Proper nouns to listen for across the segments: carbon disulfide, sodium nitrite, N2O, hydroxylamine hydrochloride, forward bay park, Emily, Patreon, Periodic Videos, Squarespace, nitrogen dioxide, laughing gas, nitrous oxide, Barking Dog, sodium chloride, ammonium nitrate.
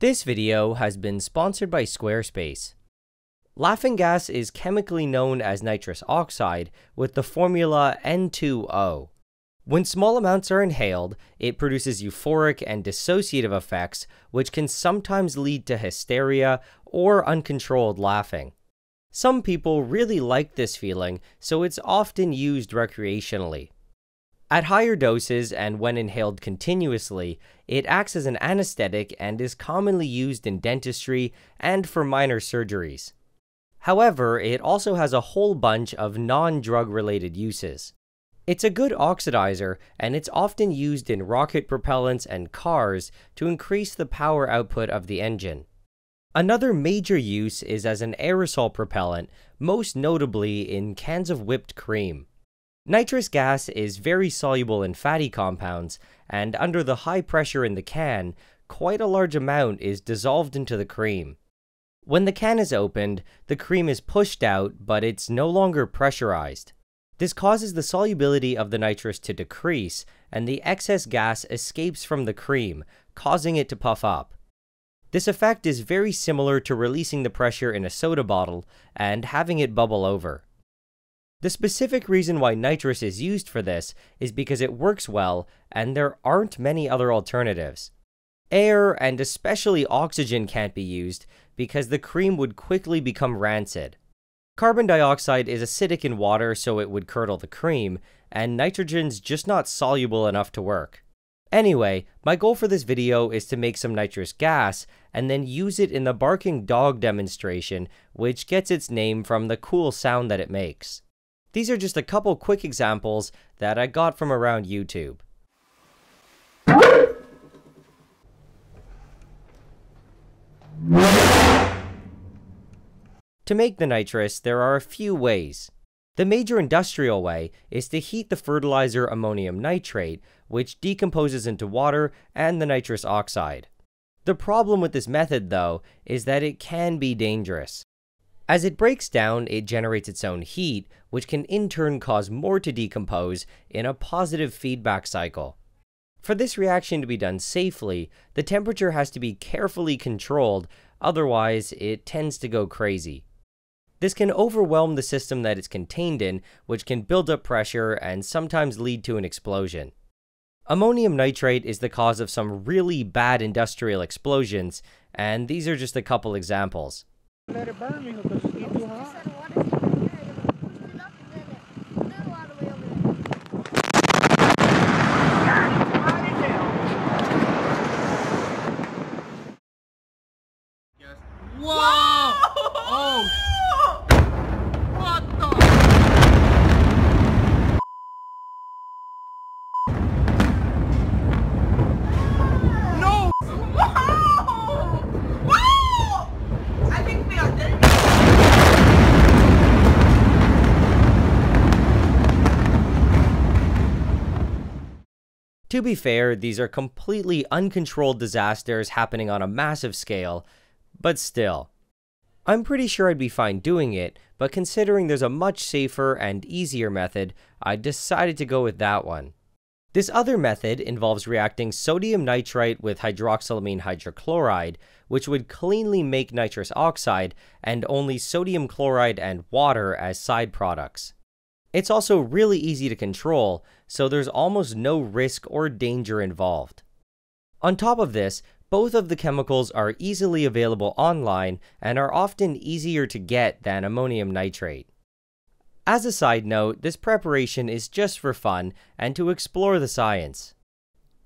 This video has been sponsored by Squarespace. Laughing gas is chemically known as nitrous oxide with the formula N2O. When small amounts are inhaled, it produces euphoric and dissociative effects, which can sometimes lead to hysteria or uncontrolled laughing. Some people really like this feeling, so it's often used recreationally. At higher doses and when inhaled continuously, it acts as an anesthetic and is commonly used in dentistry and for minor surgeries. However, it also has a whole bunch of non-drug-related uses. It's a good oxidizer, and it's often used in rocket propellants and cars to increase the power output of the engine. Another major use is as an aerosol propellant, most notably in cans of whipped cream. Nitrous gas is very soluble in fatty compounds, and under the high pressure in the can, quite a large amount is dissolved into the cream. When the can is opened, the cream is pushed out, but it's no longer pressurized. This causes the solubility of the nitrous to decrease, and the excess gas escapes from the cream, causing it to puff up. This effect is very similar to releasing the pressure in a soda bottle and having it bubble over. The specific reason why nitrous is used for this is because it works well, and there aren't many other alternatives. Air, and especially oxygen, can't be used because the cream would quickly become rancid. Carbon dioxide is acidic in water, so it would curdle the cream, and nitrogen's just not soluble enough to work. Anyway, my goal for this video is to make some nitrous gas, and then use it in the barking dog demonstration, which gets its name from the cool sound that it makes. These are just a couple quick examples that I got from around YouTube. To make the nitrous, there are a few ways. The major industrial way is to heat the fertilizer ammonium nitrate, which decomposes into water and the nitrous oxide. The problem with this method, though, is that it can be dangerous. As it breaks down, it generates its own heat, which can in turn cause more to decompose in a positive feedback cycle. For this reaction to be done safely, the temperature has to be carefully controlled, otherwise it tends to go crazy. This can overwhelm the system that it's contained in, which can build up pressure and sometimes lead to an explosion. Ammonium nitrate is the cause of some really bad industrial explosions, and these are just a couple examples. Let it burn me because it's too hot. Whoa! Oh! What the? No! Whoa! Whoa! I think we are dead. To be fair, these are completely uncontrolled disasters happening on a massive scale. But still, I'm pretty sure I'd be fine doing it, but considering there's a much safer and easier method, I decided to go with that one. This other method involves reacting sodium nitrite with hydroxylamine hydrochloride, which would cleanly make nitrous oxide and only sodium chloride and water as side products. It's also really easy to control, so there's almost no risk or danger involved. On top of this, both of the chemicals are easily available online and are often easier to get than ammonium nitrate. As a side note, this preparation is just for fun and to explore the science.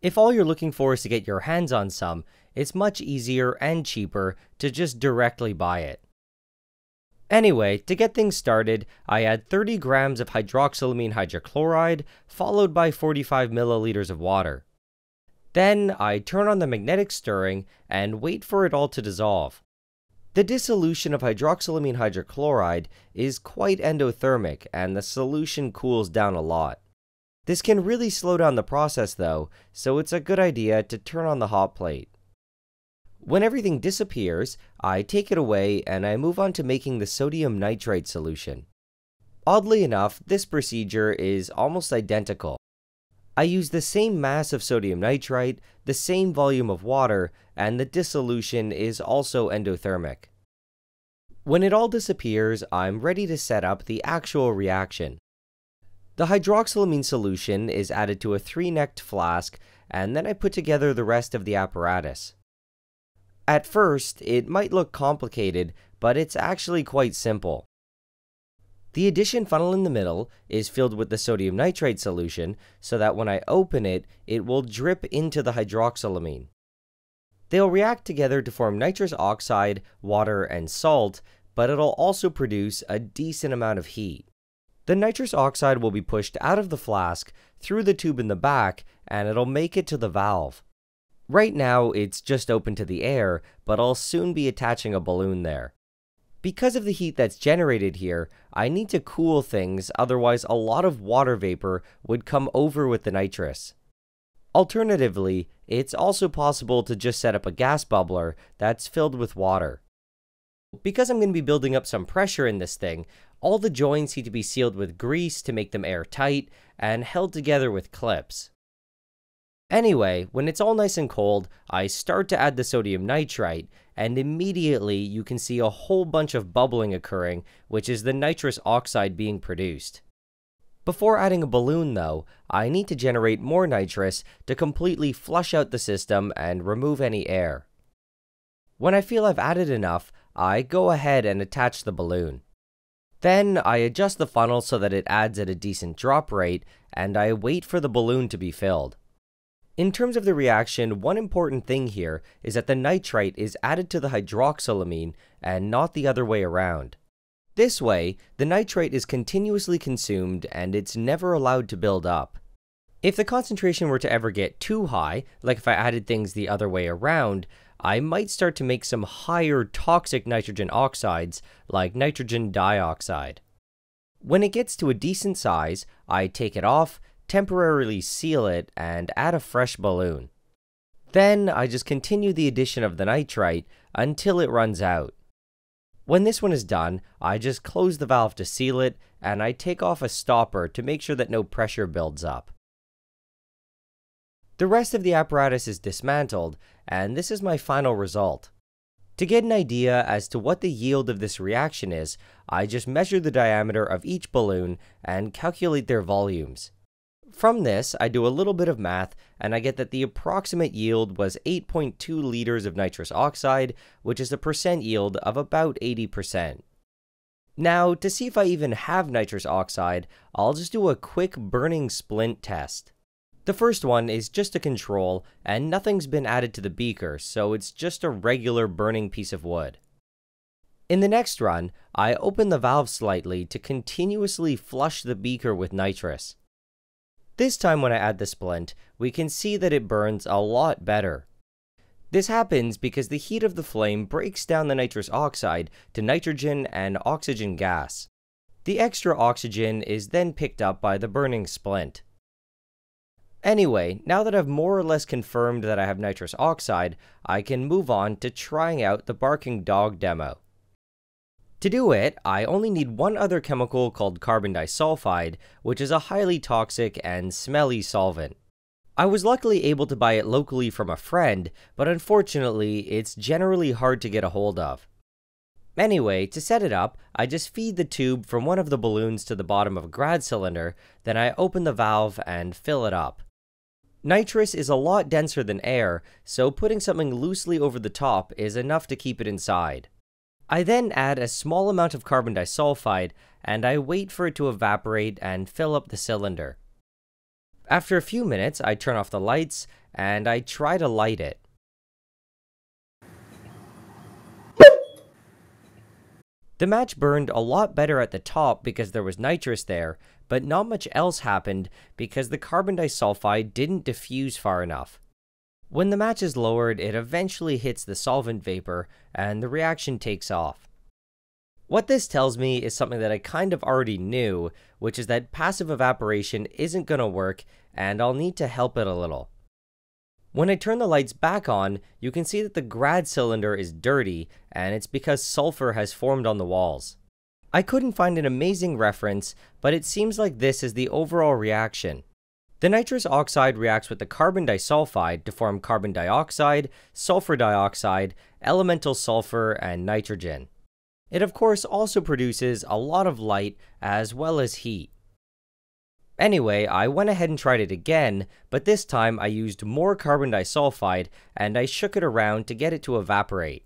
If all you're looking for is to get your hands on some, it's much easier and cheaper to just directly buy it. Anyway, to get things started, I add 30 grams of hydroxylamine hydrochloride followed by 45 milliliters of water. Then I turn on the magnetic stirring and wait for it all to dissolve. The dissolution of hydroxylamine hydrochloride is quite endothermic and the solution cools down a lot. This can really slow down the process though, so it's a good idea to turn on the hot plate. When everything disappears, I take it away and I move on to making the sodium nitrite solution. Oddly enough, this procedure is almost identical. I use the same mass of sodium nitrite, the same volume of water, and the dissolution is also endothermic. When it all disappears, I'm ready to set up the actual reaction. The hydroxylamine solution is added to a three-necked flask, and then I put together the rest of the apparatus. At first, it might look complicated, but it's actually quite simple. The addition funnel in the middle is filled with the sodium nitrite solution so that when I open it, it will drip into the hydroxylamine. They'll react together to form nitrous oxide, water, and salt, but it'll also produce a decent amount of heat. The nitrous oxide will be pushed out of the flask through the tube in the back, and it'll make it to the valve. Right now, it's just open to the air, but I'll soon be attaching a balloon there. Because of the heat that's generated here, I need to cool things, otherwise a lot of water vapor would come over with the nitrous. Alternatively, it's also possible to just set up a gas bubbler that's filled with water. Because I'm going to be building up some pressure in this thing, all the joints need to be sealed with grease to make them airtight and held together with clips. Anyway, when it's all nice and cold, I start to add the sodium nitrite, and immediately you can see a whole bunch of bubbling occurring, which is the nitrous oxide being produced. Before adding a balloon though, I need to generate more nitrous to completely flush out the system and remove any air. When I feel I've added enough, I go ahead and attach the balloon. Then I adjust the funnel so that it adds at a decent drop rate, and I wait for the balloon to be filled. In terms of the reaction, one important thing here is that the nitrite is added to the hydroxylamine and not the other way around. This way, the nitrite is continuously consumed and it's never allowed to build up. If the concentration were to ever get too high, like if I added things the other way around, I might start to make some higher toxic nitrogen oxides like nitrogen dioxide. When it gets to a decent size, I take it off, temporarily seal it, and add a fresh balloon. Then I just continue the addition of the nitrite until it runs out. When this one is done, I just close the valve to seal it, and I take off a stopper to make sure that no pressure builds up. The rest of the apparatus is dismantled, and this is my final result. To get an idea as to what the yield of this reaction is, I just measure the diameter of each balloon and calculate their volumes. From this, I do a little bit of math, and I get that the approximate yield was 8.2 liters of nitrous oxide, which is a percent yield of about 80%. Now, to see if I even have nitrous oxide, I'll just do a quick burning splint test. The first one is just a control, and nothing's been added to the beaker, so it's just a regular burning piece of wood. In the next run, I open the valve slightly to continuously flush the beaker with nitrous. This time when I add the splint, we can see that it burns a lot better. This happens because the heat of the flame breaks down the nitrous oxide to nitrogen and oxygen gas. The extra oxygen is then picked up by the burning splint. Anyway, now that I've more or less confirmed that I have nitrous oxide, I can move on to trying out the barking dog demo. To do it, I only need one other chemical called carbon disulfide, which is a highly toxic and smelly solvent. I was luckily able to buy it locally from a friend, but unfortunately, it's generally hard to get a hold of. Anyway, to set it up, I just feed the tube from one of the balloons to the bottom of a grad cylinder, then I open the valve and fill it up. Nitrous is a lot denser than air, so putting something loosely over the top is enough to keep it inside. I then add a small amount of carbon disulfide, and I wait for it to evaporate and fill up the cylinder. After a few minutes, I turn off the lights, and I try to light it. The match burned a lot better at the top because there was nitrous there, but not much else happened because the carbon disulfide didn't diffuse far enough. When the match is lowered, it eventually hits the solvent vapor, and the reaction takes off. What this tells me is something that I kind of already knew, which is that passive evaporation isn't going to work, and I'll need to help it a little. When I turn the lights back on, you can see that the grad cylinder is dirty, and it's because sulfur has formed on the walls. I couldn't find an amazing reference, but it seems like this is the overall reaction. The nitrous oxide reacts with the carbon disulfide to form carbon dioxide, sulfur dioxide, elemental sulfur, and nitrogen. It of course also produces a lot of light as well as heat. Anyway, I went ahead and tried it again, but this time I used more carbon disulfide and I shook it around to get it to evaporate.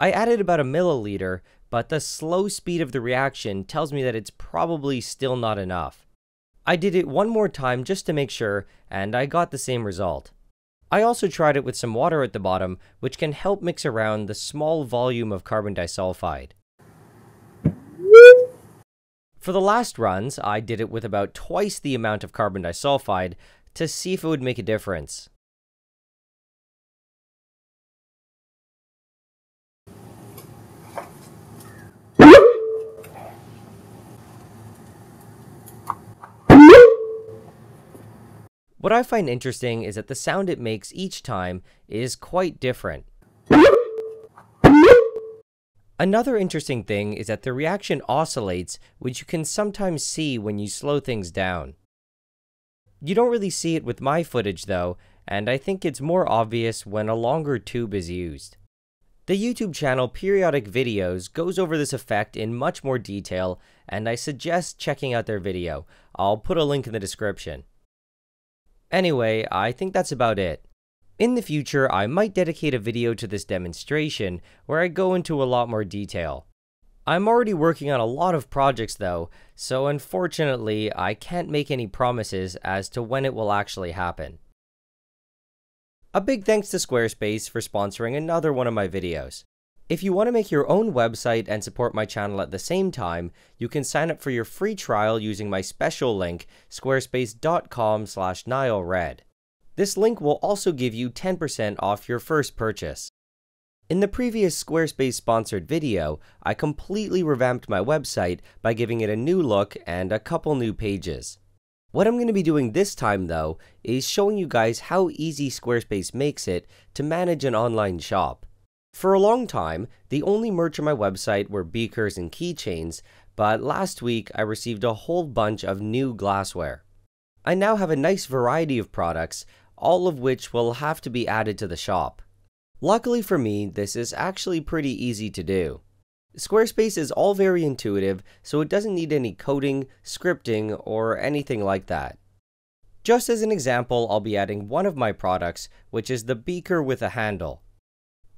I added about a milliliter, but the slow speed of the reaction tells me that it's probably still not enough. I did it one more time just to make sure, and I got the same result. I also tried it with some water at the bottom, which can help mix around the small volume of carbon disulfide. For the last runs, I did it with about twice the amount of carbon disulfide to see if it would make a difference. What I find interesting is that the sound it makes each time is quite different. Another interesting thing is that the reaction oscillates, which you can sometimes see when you slow things down. You don't really see it with my footage though, and I think it's more obvious when a longer tube is used. The YouTube channel Periodic Videos goes over this effect in much more detail, and I suggest checking out their video. I'll put a link in the description. Anyway, I think that's about it. In the future, I might dedicate a video to this demonstration where I go into a lot more detail. I'm already working on a lot of projects though, so unfortunately, I can't make any promises as to when it will actually happen. A big thanks to Squarespace for sponsoring another one of my videos. If you want to make your own website and support my channel at the same time, you can sign up for your free trial using my special link, squarespace.com/NileRed. This link will also give you 10% off your first purchase. In the previous Squarespace-sponsored video, I completely revamped my website by giving it a new look and a couple new pages. What I'm going to be doing this time though, is showing you guys how easy Squarespace makes it to manage an online shop. For a long time, the only merch on my website were beakers and keychains, but last week I received a whole bunch of new glassware. I now have a nice variety of products, all of which will have to be added to the shop. Luckily for me, this is actually pretty easy to do. Squarespace is all very intuitive, so it doesn't need any coding, scripting, or anything like that. Just as an example, I'll be adding one of my products, which is the beaker with a handle.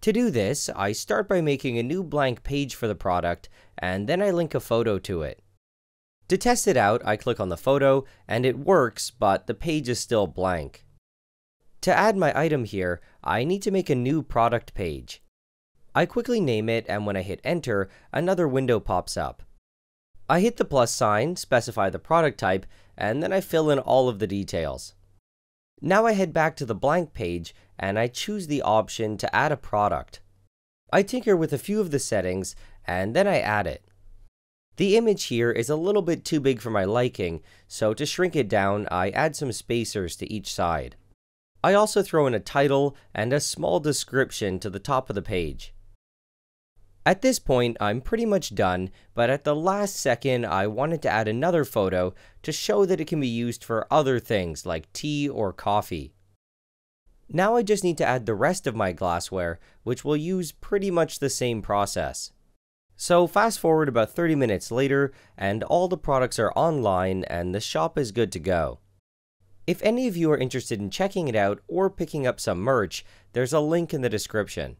To do this, I start by making a new blank page for the product, and then I link a photo to it. To test it out, I click on the photo, and it works, but the page is still blank. To add my item here, I need to make a new product page. I quickly name it, and when I hit enter, another window pops up. I hit the plus sign, specify the product type, and then I fill in all of the details. Now I head back to the blank page, and I choose the option to add a product. I tinker with a few of the settings, and then I add it. The image here is a little bit too big for my liking, so to shrink it down, I add some spacers to each side. I also throw in a title and a small description to the top of the page. At this point, I'm pretty much done, but at the last second, I wanted to add another photo to show that it can be used for other things like tea or coffee. Now I just need to add the rest of my glassware, which will use pretty much the same process. So fast forward about 30 minutes later, and all the products are online and the shop is good to go. If any of you are interested in checking it out or picking up some merch, there's a link in the description.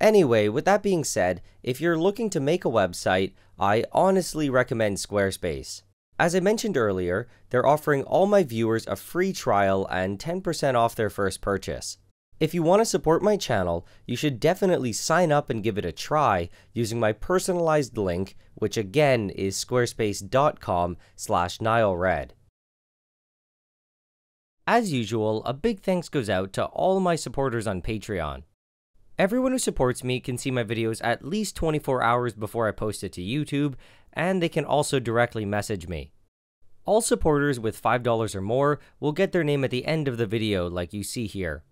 Anyway, with that being said, if you're looking to make a website, I honestly recommend Squarespace. As I mentioned earlier, they're offering all my viewers a free trial and 10% off their first purchase. If you want to support my channel, you should definitely sign up and give it a try using my personalized link, which again is squarespace.com/NileRed. As usual, a big thanks goes out to all my supporters on Patreon. Everyone who supports me can see my videos at least 24 hours before I post it to YouTube, and they can also directly message me. All supporters with $5 or more will get their name at the end of the video like you see here.